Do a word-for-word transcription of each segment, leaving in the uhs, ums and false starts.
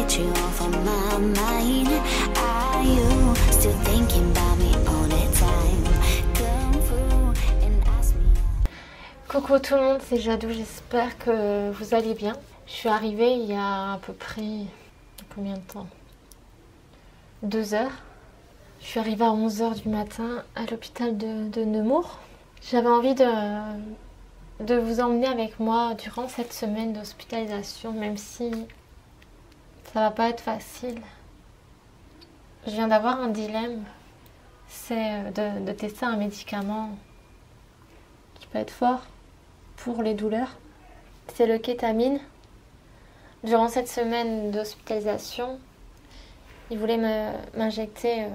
get you off of my mind. Are you still thinking about me all the time? Come through and ask me. Coucou tout le monde, c'est Jadou, j'espère que vous allez bien. Je suis arrivée il y a à peu près combien de temps? Deux heures. Je suis arrivée à onze heures du matin à l'hôpital de, de Nemours. J'avais envie de, de vous emmener avec moi durant cette semaine d'hospitalisation, même si ça va pas être facile. Je viens d'avoir un dilemme, c'est de, de tester un médicament qui peut être fort pour les douleurs. C'est le kétamine. Durant cette semaine d'hospitalisation, ils voulaient m'injecter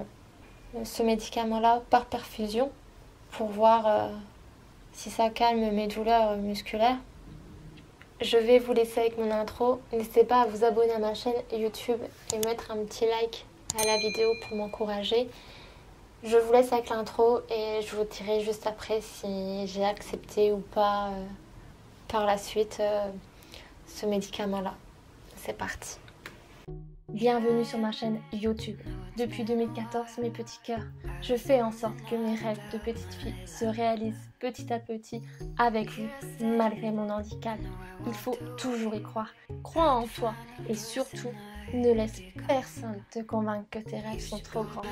ce médicament-là par perfusion pour voir euh, si ça calme mes douleurs musculaires. Je vais vous laisser avec mon intro. N'hésitez pas à vous abonner à ma chaîne YouTube et mettre un petit like à la vidéo pour m'encourager. Je vous laisse avec l'intro et je vous dirai juste après si j'ai accepté ou pas euh, par la suite euh, ce médicament-là. C'est parti. Bienvenue sur ma chaîne YouTube. Depuis deux mille quatorze, mes petits cœurs, je fais en sorte que mes rêves de petite fille se réalisent petit à petit avec vous, malgré mon handicap. Il faut toujours y croire. Crois en toi et surtout, ne laisse personne te convaincre que tes rêves sont trop grands.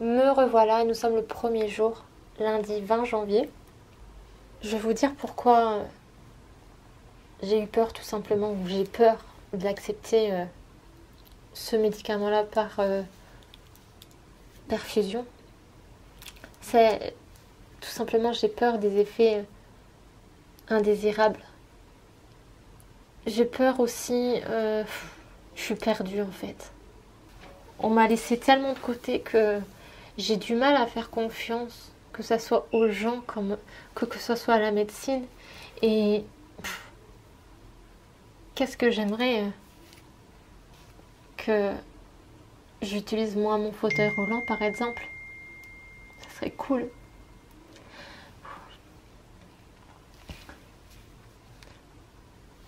Me revoilà, nous sommes le premier jour, lundi vingt janvier. Je vais vous dire pourquoi j'ai eu peur tout simplement, ou j'ai peur d'accepter euh, ce médicament-là par euh, perfusion. C'est tout simplement, j'ai peur des effets indésirables. J'ai peur aussi, euh, je suis perdue en fait. On m'a laissé tellement de côté que j'ai du mal à faire confiance, que ça soit aux gens, comme, que, que ce soit à la médecine. Et pff, qu'est-ce que j'aimerais que j'utilise moi mon fauteuil roulant par exemple. Ça serait cool.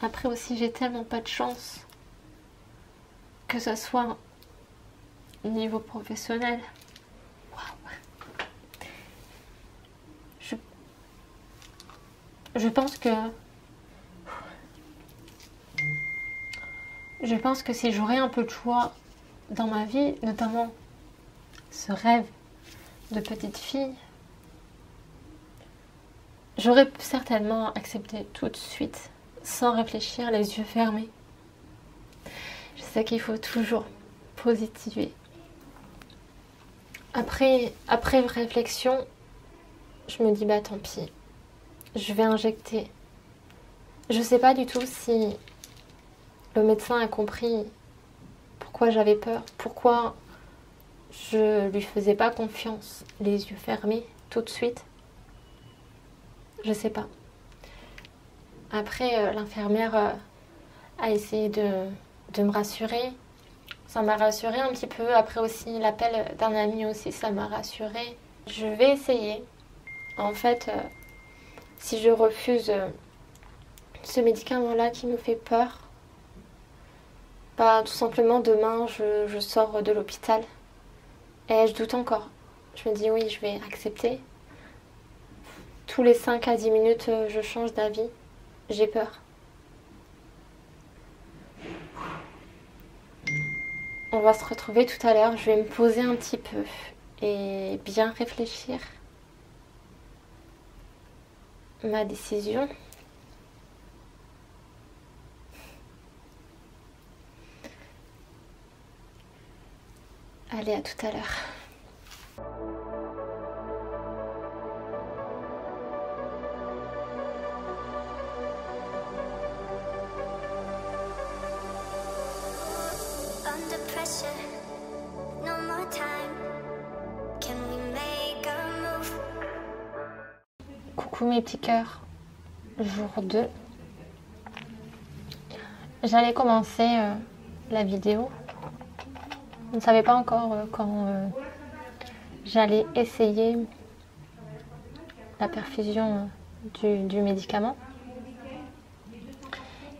Après aussi j'ai tellement pas de chance, que ce soit au niveau professionnel. Wow. Je... Je pense que Je pense que si j'aurais un peu de choix dans ma vie, notamment ce rêve de petite fille, j'aurais certainement accepté tout de suite, sans réfléchir, les yeux fermés. Je sais qu'il faut toujours positiver. Après, après réflexion, je me dis bah tant pis, je vais injecter. Je sais pas du tout si le médecin a compris pourquoi j'avais peur, pourquoi je lui faisais pas confiance, les yeux fermés, tout de suite. Je sais pas. Après, l'infirmière a essayé de, de me rassurer. Ça m'a rassurée un petit peu. Après aussi, l'appel d'un ami aussi, ça m'a rassurée. Je vais essayer. En fait, si je refuse ce médicament-là qui me fait peur, bah, tout simplement, demain, je, je sors de l'hôpital et je doute encore. Je me dis oui, je vais accepter. Tous les cinq à dix minutes, je change d'avis. J'ai peur. On va se retrouver tout à l'heure. Je vais me poser un petit peu et bien réfléchir ma décision. Allez, à tout à l'heure. Under pressure, no more time. Can we make a move? Coucou mes petits cœurs, jour deux. J'allais commencer euh, la vidéo. Je ne savais pas encore quand euh, j'allais essayer la perfusion du, du médicament.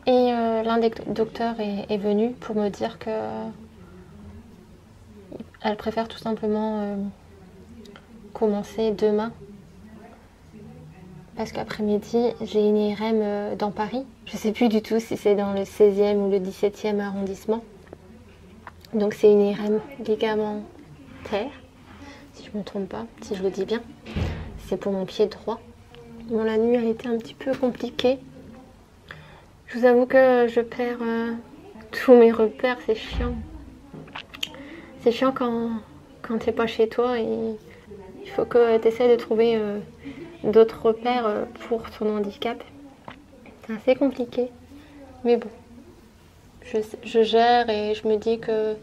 Et euh, l'un des docteurs est, est venu pour me dire que elle préfère tout simplement euh, commencer demain. Parce qu'après-midi, j'ai une I R M dans Paris. Je ne sais plus du tout si c'est dans le seizième ou le dix-septième arrondissement. Donc c'est une I R M ligamentaire, si je ne me trompe pas, si je le dis bien. C'est pour mon pied droit. Bon, la nuit a été un petit peu compliquée. Je vous avoue que je perds euh, tous mes repères, c'est chiant. C'est chiant quand, quand tu n'es pas chez toi. Et il faut que tu essaies de trouver... Euh, d'autres repères pour ton handicap. C'est assez compliqué, mais bon, je, je gère et je me dis que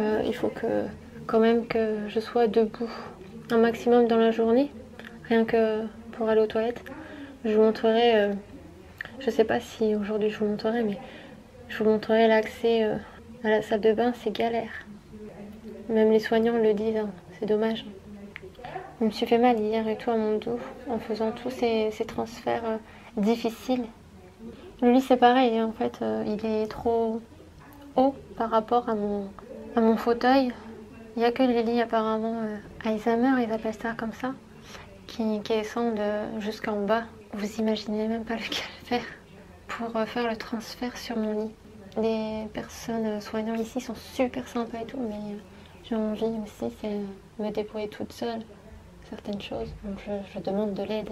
euh, il faut que quand même que je sois debout un maximum dans la journée, rien que pour aller aux toilettes. Je vous montrerai, euh, je sais pas si aujourd'hui je vous montrerai, mais je vous montrerai l'accès euh, à la salle de bain, c'est galère. Même les soignants le disent, hein, c'est dommage. Je me suis fait mal hier et tout à mon dos en faisant tous ces, ces transferts euh, difficiles. Le lit c'est pareil, en fait euh, il est trop haut par rapport à mon, à mon fauteuil. Il n'y a que les lits apparemment euh, Alzheimer, ils appellent ça comme ça, qui, qui descendent euh, jusqu'en bas. Vous imaginez même pas le calvaire pour euh, faire le transfert sur mon lit. Les personnes soignantes ici sont super sympas et tout, mais euh, j'ai envie aussi c'est euh, me débrouiller toute seule. Certaines choses, donc je, je demande de l'aide,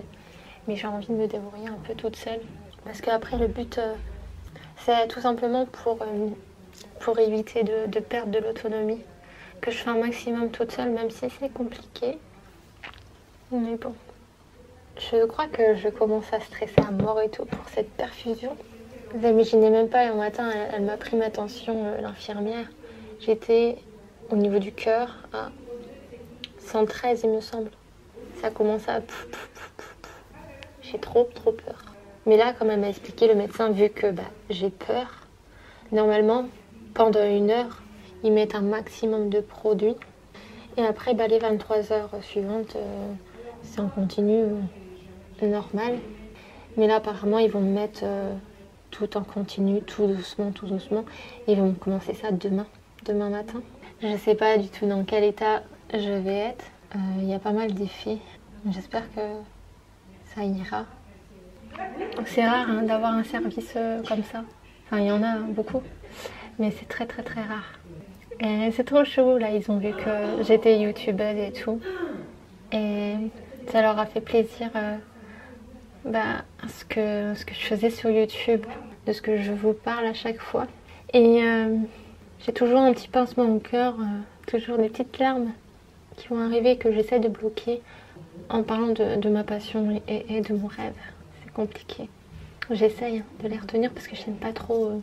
mais j'ai envie de me débrouiller un peu toute seule, parce qu'après le but euh, c'est tout simplement pour, euh, pour éviter de, de perdre de l'autonomie, que je fais un maximum toute seule, même si c'est compliqué, mais bon, je crois que je commence à stresser à mort et tout pour cette perfusion. Vous imaginez même pas, et un matin elle, elle m'a pris ma tension, euh, l'infirmière, j'étais au niveau du cœur à cent treize il me semble. Ça commence à... J'ai trop, trop peur. Mais là, comme elle m'a expliqué, le médecin, vu que bah, j'ai peur, normalement, pendant une heure, ils mettent un maximum de produits. Et après, bah, les vingt-trois heures suivantes, euh, c'est en continu euh, normal. Mais là, apparemment, ils vont me mettre euh, tout en continu, tout doucement, tout doucement. Ils vont commencer ça demain, demain matin. Je ne sais pas du tout dans quel état je vais être. Il y a pas mal d'effets. J'espère que ça ira. C'est rare hein, d'avoir un service euh, comme ça. Enfin, il y en a hein, beaucoup, mais c'est très très très rare. Et c'est trop chaud là. Ils ont vu que j'étais youtubeuse et tout, et ça leur a fait plaisir euh, bah, ce que ce que je faisais sur YouTube, de ce que je vous parle à chaque fois. Et euh, j'ai toujours un petit pincement au cœur, euh, toujours des petites larmes qui vont arriver et que j'essaie de bloquer en parlant de, de ma passion et, et de mon rêve. C'est compliqué. J'essaye de les retenir parce que je n'aime pas trop euh,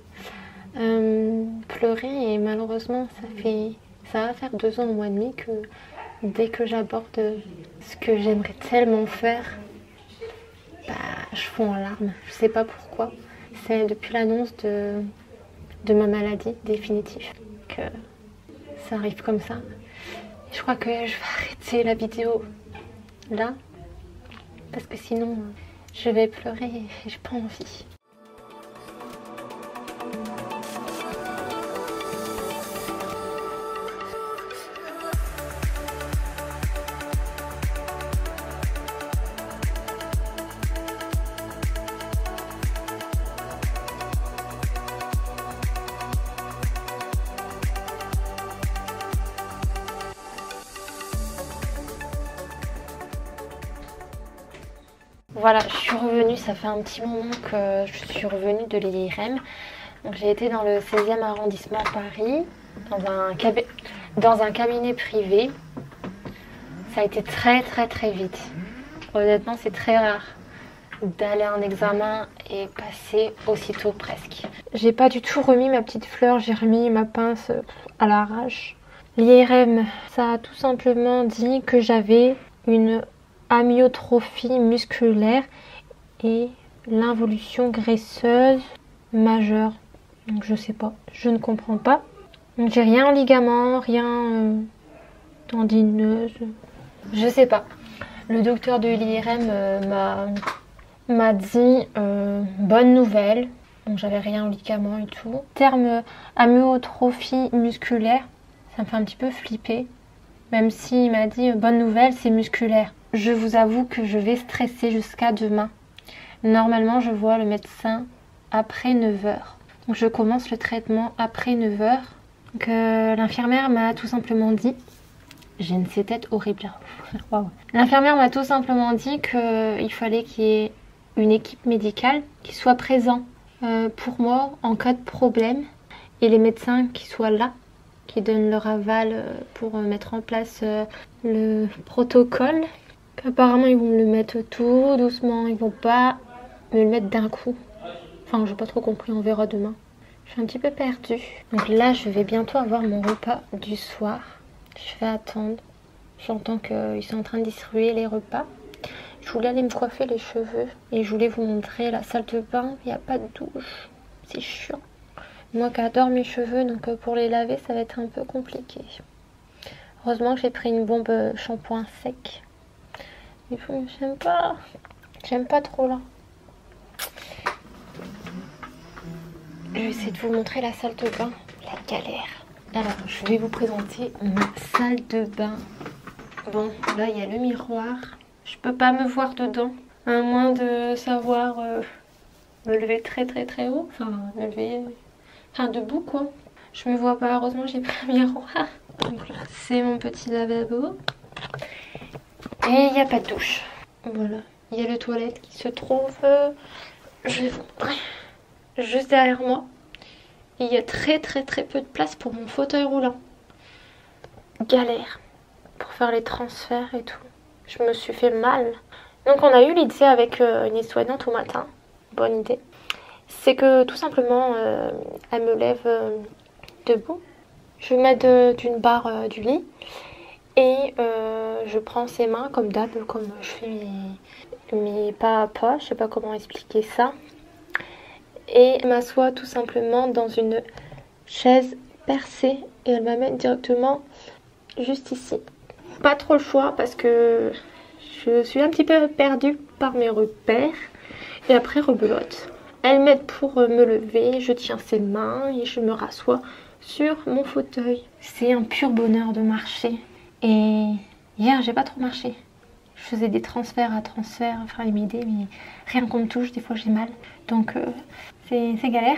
euh, pleurer, et malheureusement ça fait ça va faire deux ans au mois et demi que dès que j'aborde ce que j'aimerais tellement faire, bah, je fonds en larmes. Je sais pas pourquoi. C'est depuis l'annonce de, de ma maladie définitive que ça arrive comme ça. Je crois que je vais arrêter la vidéo là, parce que sinon je vais pleurer et j'ai pas envie. Voilà, je suis revenue, ça fait un petit moment que je suis revenue de l'I R M. J'ai été dans le seizième arrondissement Paris, dans un, cab... dans un cabinet privé. Ça a été très très très vite. Honnêtement, c'est très rare d'aller à un examen et passer aussitôt presque. J'ai pas du tout remis ma petite fleur, j'ai remis ma pince à l'arrache. L'I R M, ça a tout simplement dit que j'avais une... amyotrophie musculaire et l'involution graisseuse majeure. Donc je sais pas, je ne comprends pas. Donc j'ai rien en ligament, rien euh, tendineuse. Je sais pas. Le docteur de l'I R M euh, m'a dit euh, bonne nouvelle, donc j'avais rien au ligament et tout. Terme amyotrophie musculaire, ça me fait un petit peu flipper, même s'il m'a dit « bonne nouvelle, c'est musculaire ». Je vous avoue que je vais stresser jusqu'à demain. Normalement, je vois le médecin après neuf heures. Donc je commence le traitement après neuf heures. Donc euh, l'infirmière m'a tout simplement dit... J'ai une sétette horrible. Wow. L'infirmière m'a tout simplement dit qu'il fallait qu'il y ait une équipe médicale qui soit présent euh, pour moi en cas de problème. Et les médecins qui soient là, qui donnent leur aval pour mettre en place euh, le protocole. Apparemment ils vont me le mettre tout doucement, ils vont pas me le mettre d'un coup. Enfin, j'ai pas trop compris, on verra demain. Je suis un petit peu perdue. Donc là, je vais bientôt avoir mon repas du soir. Je vais attendre. J'entends qu'ils sont en train de distribuer les repas. Je voulais aller me coiffer les cheveux et je voulais vous montrer la salle de bain. Il n'y a pas de douche. C'est chiant. Moi qui adore mes cheveux, donc pour les laver, ça va être un peu compliqué. Heureusement que j'ai pris une bombe shampoing sec. Mais j'aime pas. J'aime pas trop là. Je vais essayer de vous montrer la salle de bain. La galère. Alors, je vais vous présenter ma salle de bain. Bon, là, il y a le miroir. Je peux pas me voir dedans, à moins de savoir euh, me lever très très très haut. Enfin, me lever... Enfin, debout, quoi. Je me vois pas, heureusement, j'ai pris un miroir. Donc là, c'est mon petit lavabo. Et il n'y a pas de douche. Voilà. Il y a le toilette qui se trouve... Je vais vous montrer. Juste derrière moi, il y a très très très peu de place pour mon fauteuil roulant. Galère pour faire les transferts et tout. Je me suis fait mal. Donc on a eu l'idée avec euh, une aide-soignante au matin. Bonne idée. C'est que tout simplement, euh, elle me lève euh, debout. Je mets d'une barre euh, du lit et euh, je prends ses mains comme d'hab, comme je fais mes, mes pas à pas. Je sais pas comment expliquer ça. Et m'assoit tout simplement dans une chaise percée et elle m'amène directement juste ici. Pas trop le choix parce que je suis un petit peu perdue par mes repères. Et après rebelote. Elle m'aide pour me lever, je tiens ses mains et je me rassois sur mon fauteuil. C'est un pur bonheur de marcher. Et hier j'ai pas trop marché. Je faisais des transferts à transferts, enfin une idée, mais rien qu'on me touche, des fois j'ai mal. Donc euh, c'est galère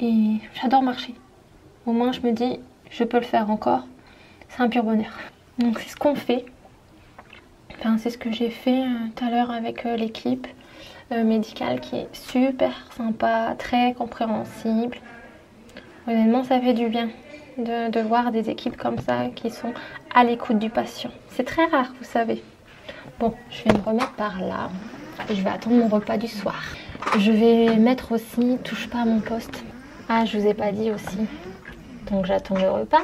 et j'adore marcher. Au moins je me dis, je peux le faire encore, c'est un pur bonheur. Donc c'est ce qu'on fait, enfin c'est ce que j'ai fait euh, tout à l'heure avec euh, l'équipe euh, médicale qui est super sympa, très compréhensible. Honnêtement ça fait du bien de, de voir des équipes comme ça qui sont à l'écoute du patient. C'est très rare, vous savez. Bon, je vais me remettre par là. Je vais attendre mon repas du soir. Je vais mettre aussi touche pas à mon poste. Ah, je vous ai pas dit aussi. Donc j'attends le repas.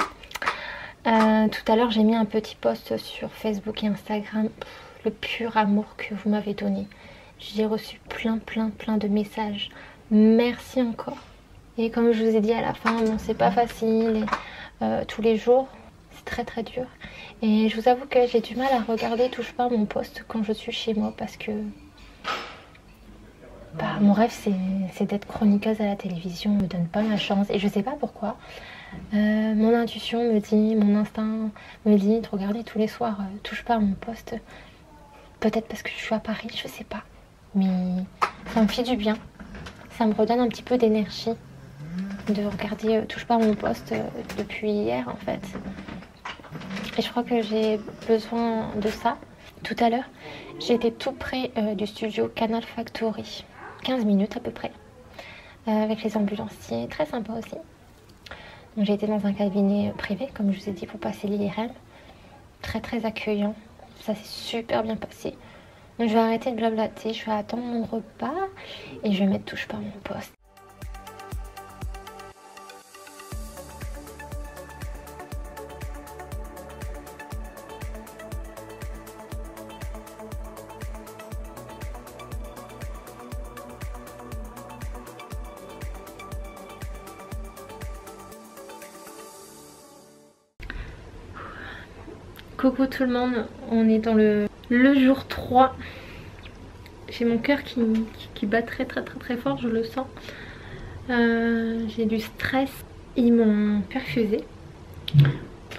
Euh, tout à l'heure, j'ai mis un petit post sur Facebook et Instagram. Pff, le pur amour que vous m'avez donné. J'ai reçu plein, plein, plein de messages. Merci encore. Et comme je vous ai dit à la fin, bon, c'est pas facile. Et, euh, tous les jours, c'est très, très dur. Et je vous avoue que j'ai du mal à regarder touche pas à mon poste quand je suis chez moi parce que bah, mon rêve c'est d'être chroniqueuse à la télévision, on ne me donne pas ma chance et je sais pas pourquoi. Euh, mon intuition me dit, mon instinct me dit de regarder tous les soirs euh, touche pas à mon poste. Peut-être parce que je suis à Paris, je sais pas. Mais ça me fait du bien, ça me redonne un petit peu d'énergie de regarder euh, touche pas à mon poste euh, depuis hier en fait. Et je crois que j'ai besoin de ça. Tout à l'heure, j'étais tout près euh, du studio Canal Factory. quinze minutes à peu près. Euh, avec les ambulanciers, très sympa aussi. Donc j'ai été dans un cabinet privé, comme je vous ai dit, pour passer l'I R M. Très très accueillant. Ça s'est super bien passé. Donc je vais arrêter de blablater, je vais attendre mon repas. Et je vais mettre touche pas à mon poste. Coucou tout le monde, on est dans le, le jour trois. J'ai mon cœur qui, qui, qui bat très très très très fort, je le sens. euh, j'ai du stress, ils m'ont perfusé.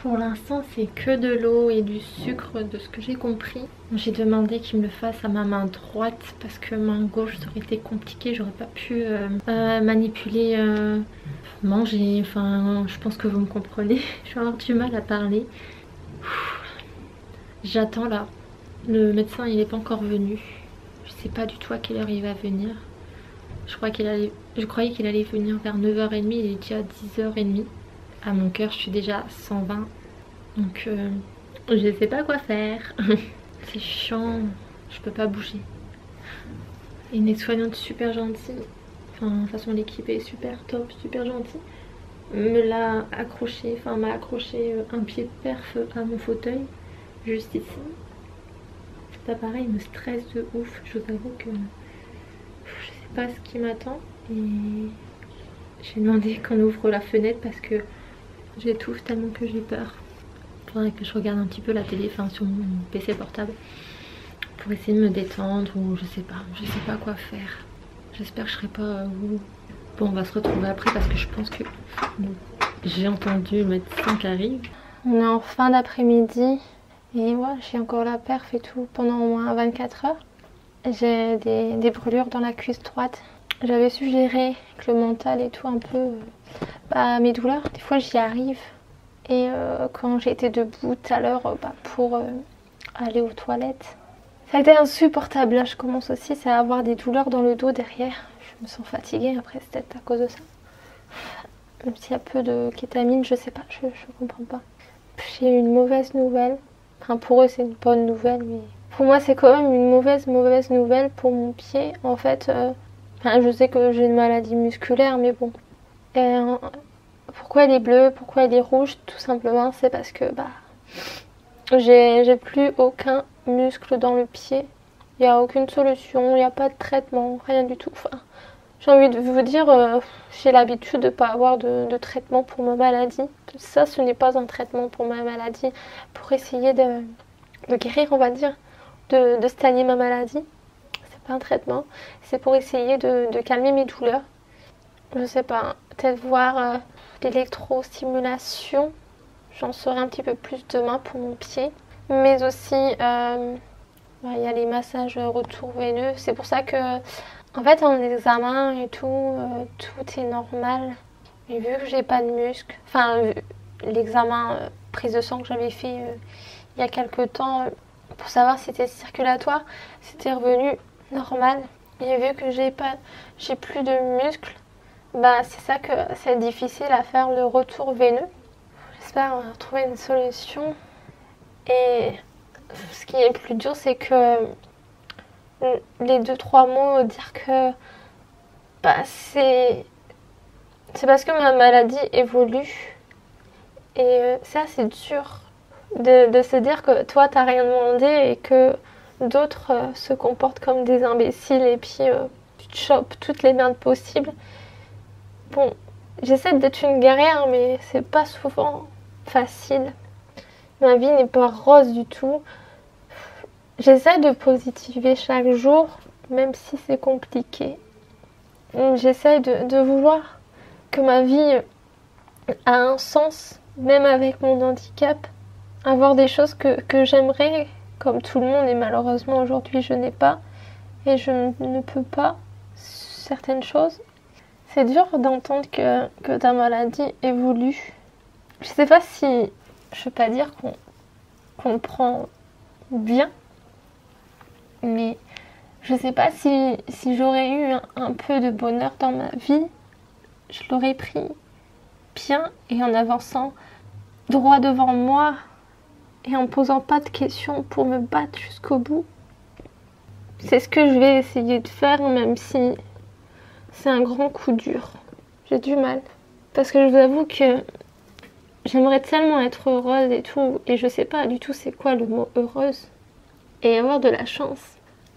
Pour l'instant c'est que de l'eau et du sucre de ce que j'ai compris. J'ai demandé qu'ils me le fassent à ma main droite parce que main gauche ça aurait été compliqué, j'aurais pas pu euh, euh, manipuler, euh, manger, enfin je pense que vous me comprenez. Je vais avoir du mal à parler. J'attends là, le médecin il est pas encore venu. Je sais pas du tout à quelle heure il va venir. Je, crois qu'il allait... je croyais qu'il allait venir vers neuf heures trente, il est déjà dix heures trente. À mon cœur je suis déjà à cent vingt, donc euh, je sais pas quoi faire. C'est chiant, je peux pas bouger. Et une aide-soignante super gentille, enfin de toute façon l'équipe est super top, super gentille, me l'a accroché, enfin m'a accroché un pied de perf à mon fauteuil, juste ici. C'est pas pareil, il me stresse de ouf, je vous avoue que je sais pas ce qui m'attend. Et j'ai demandé qu'on ouvre la fenêtre parce que j'étouffe tellement que j'ai peur. Il faudrait que je regarde un petit peu la télé, enfin sur mon P C portable, pour essayer de me détendre, ou je sais pas, je sais pas quoi faire. J'espère que je serai pas... Bon, on va se retrouver après parce que je pense que... Bon, j'ai entendu le médecin qui arrive. On est en fin d'après-midi et ouais, j'ai encore la perf et tout pendant au moins vingt-quatre heures. J'ai des, des brûlures dans la cuisse droite. J'avais suggéré que le mental et tout un peu, bah, mes douleurs, des fois j'y arrive. Et euh, quand j'étais debout tout à l'heure bah, pour euh, aller aux toilettes, ça a été insupportable. Là je commence aussi à avoir des douleurs dans le dos derrière. Je me sens fatiguée, après c'est peut-être à cause de ça. Même s'il y a peu de kétamine, je sais pas, je, je comprends pas. J'ai une mauvaise nouvelle. Enfin pour eux c'est une bonne nouvelle, mais pour moi c'est quand même une mauvaise mauvaise nouvelle pour mon pied. En fait... Euh, Enfin, je sais que j'ai une maladie musculaire, mais bon. Et, euh, pourquoi elle est bleue, pourquoi elle est rouge? Tout simplement, c'est parce que bah, j'ai plus aucun muscle dans le pied. Il n'y a aucune solution, il n'y a pas de traitement, rien du tout. Enfin, j'ai envie de vous dire, euh, j'ai l'habitude de ne pas avoir de, de traitement pour ma maladie. Ça, ce n'est pas un traitement pour ma maladie. Pour essayer de, de guérir, on va dire, de, de stagner ma maladie. Pas un traitement, c'est pour essayer de, de calmer mes douleurs. Je sais pas, peut-être voir euh, l'électrostimulation, j'en saurai un petit peu plus demain pour mon pied. Mais aussi, euh, bah, y a les massages retour veineux. C'est pour ça que, en fait, en examen et tout, euh, tout est normal. Mais vu que j'ai pas de muscles, enfin, l'examen euh, prise de sang que j'avais fait euh, il y a quelques temps euh, pour savoir si c'était circulatoire, c'était revenu normal. Et vu que j'ai pas j'ai plus de muscles, bah c'est ça que c'est difficile à faire le retour veineux. J'espère trouver une solution. Et ce qui est plus dur, c'est que les deux trois mots dire que bah c'est c'est parce que ma maladie évolue. Et ça c'est dur de, de se dire que toi t'as rien demandé et que d'autres euh, se comportent comme des imbéciles et puis euh, tu te chopes toutes les merdes possibles. Bon, j'essaie d'être une guerrière, mais c'est pas souvent facile. Ma vie n'est pas rose du tout. J'essaie de positiver chaque jour, même si c'est compliqué. J'essaie de, de vouloir que ma vie a un sens, même avec mon handicap. Avoir des choses que, que j'aimerais... comme tout le monde, et malheureusement aujourd'hui je n'ai pas, et je ne peux pas certaines choses. C'est dur d'entendre que, que ta maladie évolue. Je sais pas si je peux pas dire qu'on qu'on prend bien, mais je sais pas si, si j'aurais eu un, un peu de bonheur dans ma vie, je l'aurais pris bien et en avançant droit devant moi, et en posant pas de questions pour me battre jusqu'au bout. C'est ce que je vais essayer de faire, même si c'est un grand coup dur. J'ai du mal. Parce que je vous avoue que j'aimerais tellement être heureuse et tout, et je sais pas du tout c'est quoi le mot heureuse. Et avoir de la chance.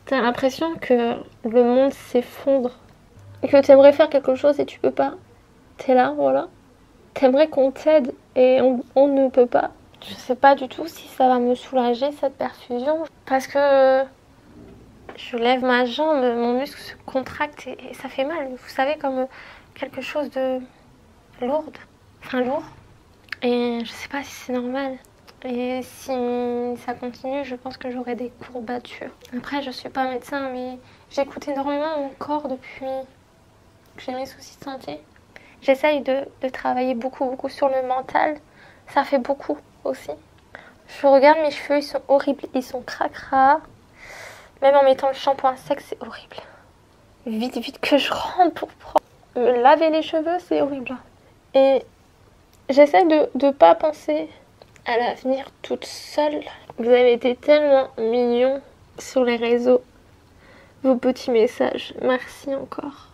T'as l'impression que le monde s'effondre. Que t'aimerais faire quelque chose et tu peux pas. T'es là, voilà. T'aimerais qu'on t'aide et on, on ne peut pas. Je sais pas du tout si ça va me soulager cette perfusion, parce que je lève ma jambe, mon muscle se contracte et, et ça fait mal. Vous savez, comme quelque chose de lourde, enfin lourd. Et je sais pas si c'est normal. Et si ça continue, je pense que j'aurai des courbatures. Après, je suis pas médecin, mais j'écoute énormément mon corps depuis que j'ai mes soucis de santé. J'essaye de, de travailler beaucoup, beaucoup sur le mental. Ça fait beaucoup aussi. Je regarde mes cheveux, ils sont horribles, ils sont cracra. Même en mettant le shampoing sec, c'est horrible. Vite, vite que je rentre pour prendre. Me laver les cheveux, c'est horrible. Et j'essaie de ne pas penser à l'avenir toute seule. Vous avez été tellement mignons sur les réseaux. Vos petits messages, merci encore.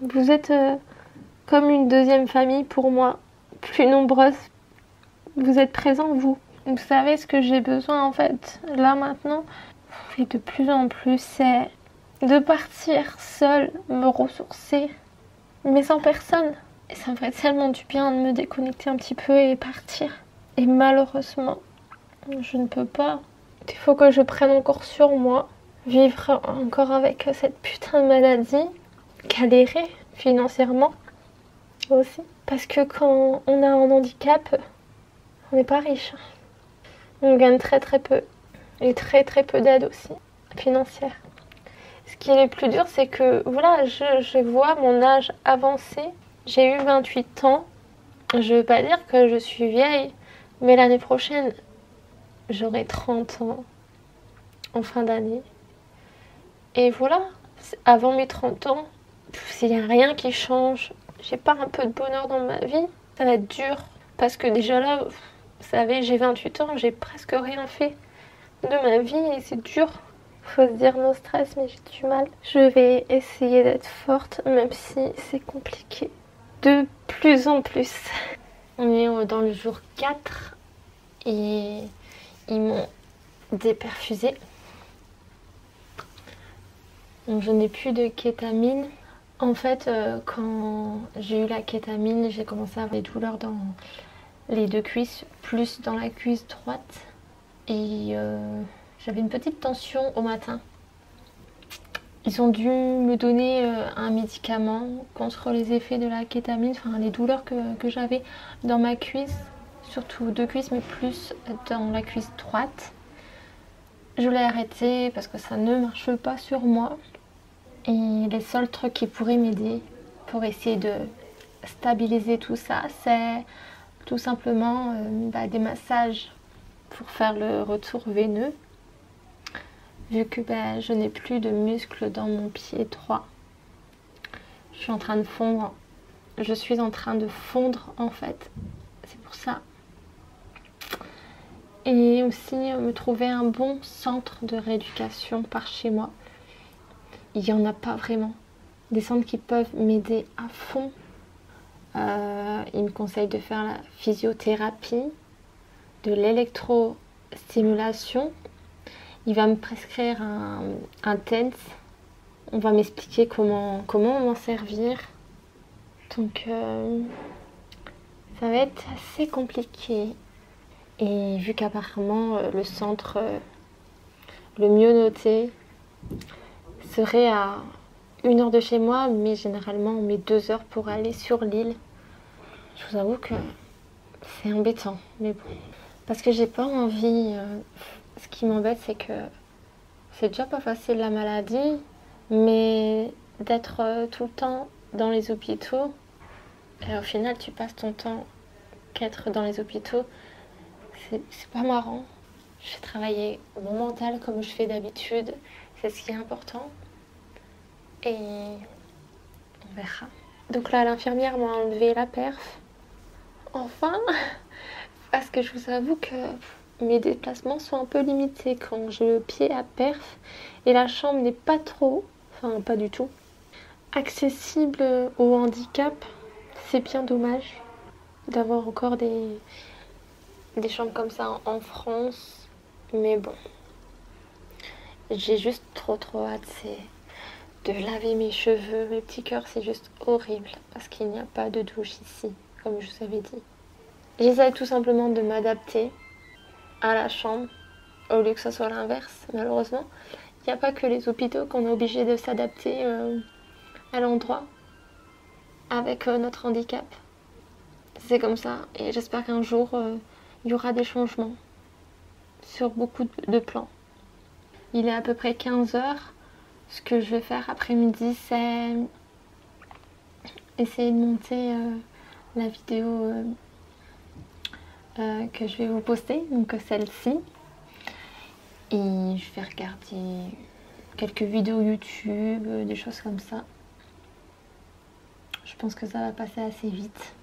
Vous êtes euh, comme une deuxième famille pour moi, plus nombreuse. Vous êtes présents, vous. Vous savez ce que j'ai besoin en fait, là maintenant. Et de plus en plus, c'est de partir seule, me ressourcer, mais sans personne. Et ça me fait tellement du bien de me déconnecter un petit peu et partir. Et malheureusement, je ne peux pas. Il faut que je prenne encore sur moi. Vivre encore avec cette putain de maladie. Galérer financièrement aussi. Parce que quand on a un handicap, on n'est pas riche. On gagne très très peu. Et très très peu d'aide aussi, financière. Ce qui est le plus dur, c'est que voilà, je, je vois mon âge avancer. J'ai eu vingt-huit ans. Je veux pas dire que je suis vieille. Mais l'année prochaine, j'aurai trente ans en fin d'année. Et voilà, avant mes trente ans, s'il n'y a rien qui change, j'ai pas un peu de bonheur dans ma vie, ça va être dur. Parce que déjà là, vous savez, j'ai vingt-huit ans, j'ai presque rien fait de ma vie et c'est dur. Faut se dire no stress, mais j'ai du mal. Je vais essayer d'être forte, même si c'est compliqué. De plus en plus. On est dans le jour quatre et ils m'ont déperfusé. Donc je n'ai plus de kétamine. En fait, quand j'ai eu la kétamine, j'ai commencé à avoir des douleurs dans les deux cuisses, plus dans la cuisse droite. Et euh, j'avais une petite tension au matin. Ils ont dû me donner un médicament contre les effets de la kétamine, enfin les douleurs que, que j'avais dans ma cuisse, surtout deux cuisses, mais plus dans la cuisse droite. Je l'ai arrêté parce que ça ne marche pas sur moi. Et les seuls trucs qui pourraient m'aider pour essayer de stabiliser tout ça, c'est tout simplement euh, bah, des massages pour faire le retour veineux. Vu que ben, je n'ai plus de muscles dans mon pied droit, je suis en train de fondre. Je suis en train de fondre en fait. C'est pour ça. Et aussi me trouver un bon centre de rééducation par chez moi. Il n'y en a pas vraiment. Des centres qui peuvent m'aider à fond. Euh, ils me conseillent de faire la physiothérapie, de l'électrostimulation. Il va me prescrire un, un T E N S. On va m'expliquer comment, comment m'en servir. Donc euh, ça va être assez compliqué. Et vu qu'apparemment le centre euh, le mieux noté serait à une heure de chez moi, mais généralement on met deux heures pour aller sur l'île. Je vous avoue que c'est embêtant, mais bon. Parce que j'ai pas envie... Euh, Ce qui m'embête, c'est que c'est déjà pas facile la maladie, mais d'être tout le temps dans les hôpitaux, et au final tu passes ton temps qu'être dans les hôpitaux, c'est pas marrant. Je vais travailler mon mental comme je fais d'habitude, c'est ce qui est important, et on verra. Donc là, l'infirmière m'a enlevé la perf, enfin, parce que je vous avoue que... mes déplacements sont un peu limités quand j'ai le pied à perf et la chambre n'est pas trop, enfin pas du tout, accessible au handicap. C'est bien dommage d'avoir encore des, des chambres comme ça en France, mais bon, j'ai juste trop trop hâte de laver mes cheveux, mes petits cœurs, c'est juste horrible parce qu'il n'y a pas de douche ici, comme je vous avais dit. J'essaie tout simplement de m'adapter à la chambre, au lieu que ce soit l'inverse, malheureusement. Il n'y a pas que les hôpitaux qu'on est obligé de s'adapter euh, à l'endroit. avec euh, notre handicap. C'est comme ça et j'espère qu'un jour euh, il y aura des changements sur beaucoup de plans. Il est à peu près quinze heures. Ce que je vais faire après-midi, c'est essayer de monter euh, la vidéo euh, euh, que je vais vous poster, donc celle-ci. Et je vais regarder quelques vidéos YouTube, euh, des choses comme ça. Je pense que ça va passer assez vite.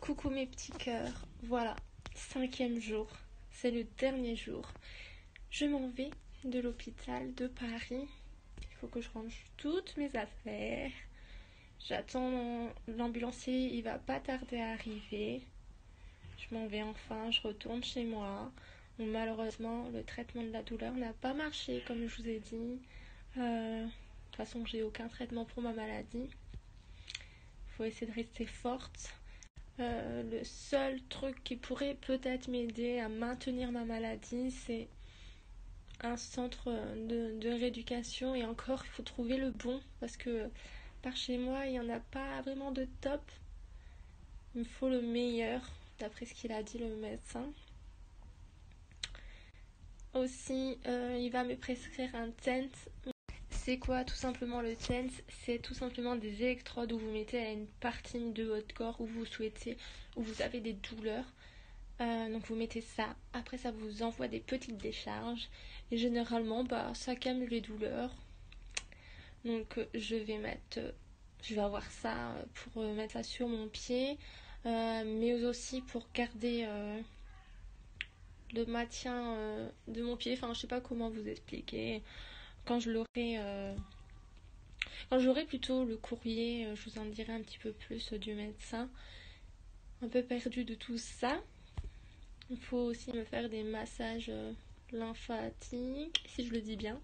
Coucou mes petits cœurs, voilà, cinquième jour, c'est le dernier jour. Je m'en vais de l'hôpital de Paris. Il faut que je range toutes mes affaires. J'attends l'ambulancier, il va pas tarder à arriver. Je m'en vais enfin, je retourne chez moi. Bon, malheureusement, le traitement de la douleur n'a pas marché comme je vous ai dit. Euh, de toute façon, j'ai aucun traitement pour ma maladie. Il faut essayer de rester forte. Euh, le seul truc qui pourrait peut-être m'aider à maintenir ma maladie, c'est un centre de, de rééducation. Et encore, il faut trouver le bon, parce que par chez moi, il n'y en a pas vraiment de top. Il me faut le meilleur, d'après ce qu'il a dit le médecin. Aussi, euh, il va me prescrire un T E N S. C'est quoi tout simplement le T E N S? C'est tout simplement des électrodes où vous mettez à une partie de votre corps où vous souhaitez, où vous avez des douleurs. Euh, donc vous mettez ça, après ça vous envoie des petites décharges. Et généralement, bah, ça calme les douleurs. Donc je vais mettre, je vais avoir ça pour mettre ça sur mon pied. Euh, mais aussi pour garder euh, le maintien euh, de mon pied. Enfin, je sais pas comment vous expliquer. Quand je l'aurai, euh, quand j'aurai plutôt le courrier, euh, je vous en dirai un petit peu plus euh, du médecin. Un peu perdu de tout ça. Il faut aussi me faire des massages euh, lymphatiques, si je le dis bien.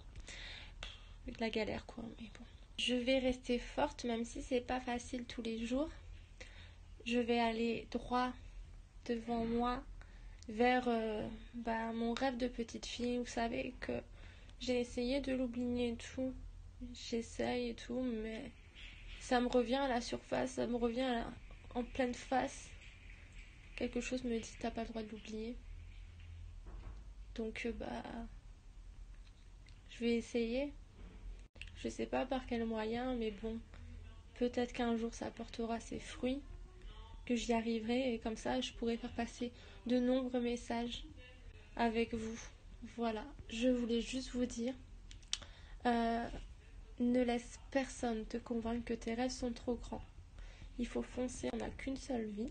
De la galère quoi, mais bon. Je vais rester forte, même si c'est pas facile tous les jours. Je vais aller droit devant moi, vers euh, bah, mon rêve de petite fille. Vous savez que j'ai essayé de l'oublier et tout, j'essaye et tout, mais ça me revient à la surface, ça me revient à la... en pleine face. Quelque chose me dit t'as pas le droit de l'oublier. Donc bah, je vais essayer. Je sais pas par quel moyen, mais bon, peut-être qu'un jour ça portera ses fruits, que j'y arriverai et comme ça je pourrai faire passer de nombreux messages avec vous. Voilà, je voulais juste vous dire, euh, ne laisse personne te convaincre que tes rêves sont trop grands. Il faut foncer, on n'a qu'une seule vie.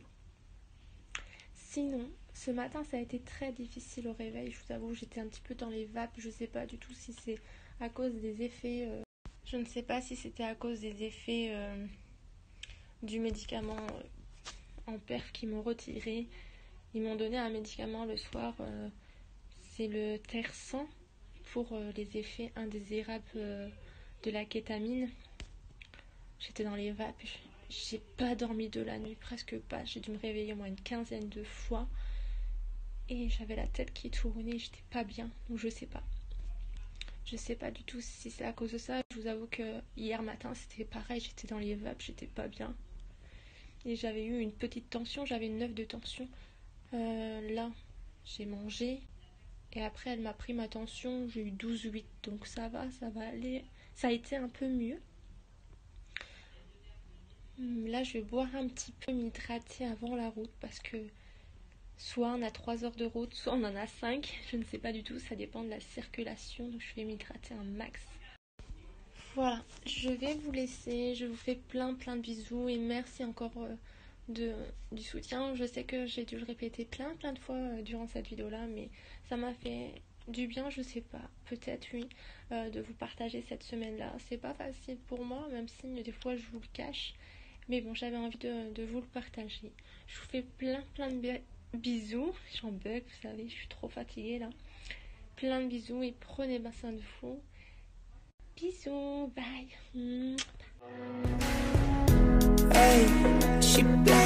Sinon, ce matin, ça a été très difficile au réveil. Je vous avoue, j'étais un petit peu dans les vapes. Je ne sais pas du tout si c'est à cause des effets... Euh, je ne sais pas si c'était à cause des effets euh, du médicament euh, en perf qu'ils m'ont retiré. Ils m'ont donné un médicament le soir... Euh, C'est le tercent pour les effets indésirables de la kétamine. J'étais dans les vapes, j'ai pas dormi de la nuit, presque pas. J'ai dû me réveiller au moins une quinzaine de fois. Et j'avais la tête qui tournait, j'étais pas bien, donc je sais pas. Je sais pas du tout si c'est à cause de ça. Je vous avoue que hier matin c'était pareil, j'étais dans les vapes, j'étais pas bien. Et j'avais eu une petite tension, j'avais une neuf de tension. Euh, là, j'ai mangé. Et après, elle m'a pris ma tension, j'ai eu douze virgule huit, donc ça va, ça va aller. Ça a été un peu mieux. Là, je vais boire un petit peu, m'hydrater avant la route, parce que soit on a trois heures de route, soit on en a cinq. Je ne sais pas du tout, ça dépend de la circulation, donc je vais m'hydrater un max. Voilà, je vais vous laisser, je vous fais plein plein de bisous et merci encore De, du soutien. Je sais que j'ai dû le répéter plein plein de fois durant cette vidéo là, mais ça m'a fait du bien, je sais pas, peut-être oui, euh, de vous partager cette semaine là. C'est pas facile pour moi, même si des fois je vous le cache, mais bon, j'avais envie de, de vous le partager. Je vous fais plein plein de bisous, j'en bug, vous savez, je suis trop fatiguée là. Plein de bisous et prenez bien soin de vous. Bisous, bye. Hey,